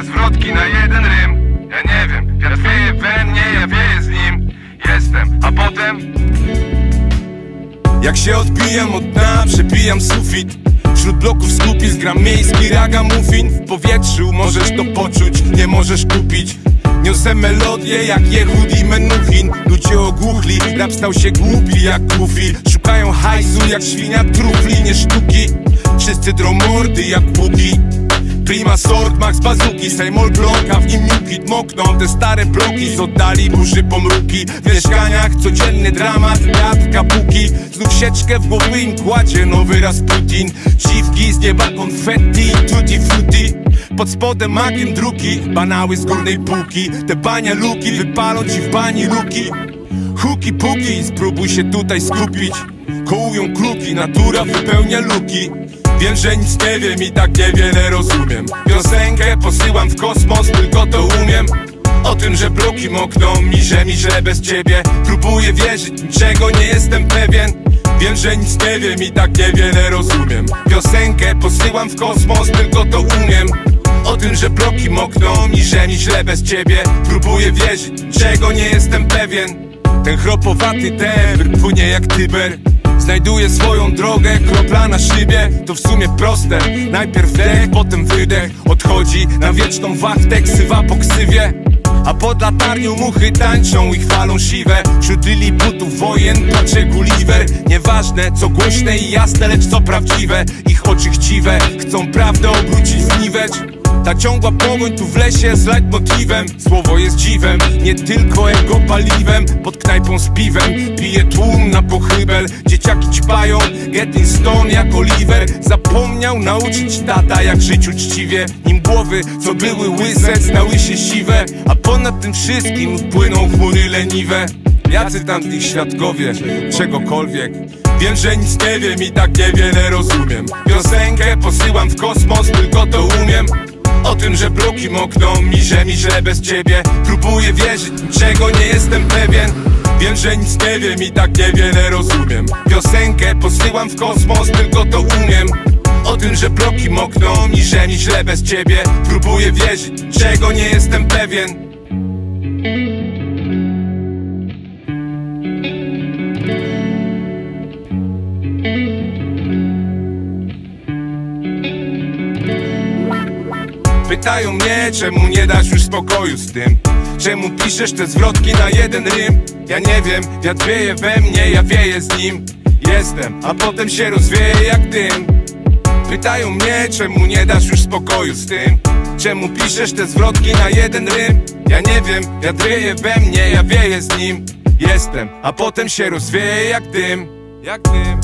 te zwrotki na jeden rym. Ja nie wiem, wiatr wieje we mnie, ja wieję z nim. Jestem, a potem jak się odbijam od dna, przebijam sufit. Wśród bloków skupisk gram miejski ragamuffin. W powietrzu możesz to poczuć, nie możesz kupić. Niosę melodię jak Yehudi Menuhin. Ludzie ogłuchli, rap stał się głupi jak kufi. Szukają hajsu jak świnia trufli, nie sztuki. Wszyscy drą mordy jak buki. Prima sort, max bazuki, sejmol bloka, w nim nukit. Mokną te stare bloki, z oddali burzy pomruki. W mieszkaniach codzienny dramat, rap, kabuki. Znów sieczkę w głowy im kładzie nowy raz Putin. Dziwki z nieba konfetti, tutti frutti. Pod spodem magiem druki, banały z górnej półki. Te bania luki, wypalą ci w bani luki. Huki puki, spróbuj się tutaj skupić. Kołują kluki, natura wypełnia luki. Wiem, że nic nie wiem i tak niewiele rozumiem. Piosenkę posyłam w kosmos, tylko to umiem. O tym, że bloki mokną mi, że bez ciebie. Próbuję wierzyć, niczego nie jestem pewien. Wiem, że nic nie wiem i tak niewiele rozumiem. Piosenkę posyłam w kosmos, tylko to umiem. O tym, że bloki mokną mi, że bez ciebie. Próbuję wierzyć, niczego nie jestem pewien. Ten chropowaty tembr płynie jak Tyber. Znajduję swoją drogę, kropla na szybie. To w sumie proste, najpierw wdech, potem wydech. Odchodzi na wieczną wachtę, ksywa po ksywie. A pod latarnią muchy tańczą i chwalą siwe. Wśród lili butów wojen płacze Gulliver. Nieważne co głośne i jasne, lecz co prawdziwe. Ich oczy chciwe, chcą prawdę obrócić w niwecz. Ta ciągła pogoń tu w lesie z leitmotivem. Słowo jest dziwem, nie tylko ego paliwem. Pod knajpą z piwem pije tłum na pochybel. Dzieciaki ćpają, getting stone jak Oliver. Zapomniał nauczyć tata jak żyć uczciwie. Nim głowy, co były łyse, stały się siwe. A ponad tym wszystkim płyną chmury leniwe. Jacy tamtych świadkowie czegokolwiek. Wiem, że nic nie wiem i tak niewiele rozumiem. Piosenkę posyłam w kosmos, tylko to umiem. O tym, że bloki mokną mi, że bez ciebie. Próbuję wierzyć, niczego nie jestem pewien. Wiem, że nic nie wiem i tak niewiele rozumiem. Piosenkę posyłam w kosmos, tylko to umiem. O tym, że bloki mokną mi, że bez ciebie. Próbuję wierzyć, niczego nie jestem pewien. Pytają mnie, czemu nie dasz już spokoju z tym? Czemu piszesz te zwrotki na jeden rym? Ja nie wiem, wiatr wieje we mnie, ja wieję z nim. Jestem, a potem się rozwieje jak dym. Pytają mnie, czemu nie dasz już spokoju z tym? Czemu piszesz te zwrotki na jeden rym? Ja nie wiem, wiatr wieje we mnie, ja wieję z nim. Jestem, a potem się rozwieje jak dym.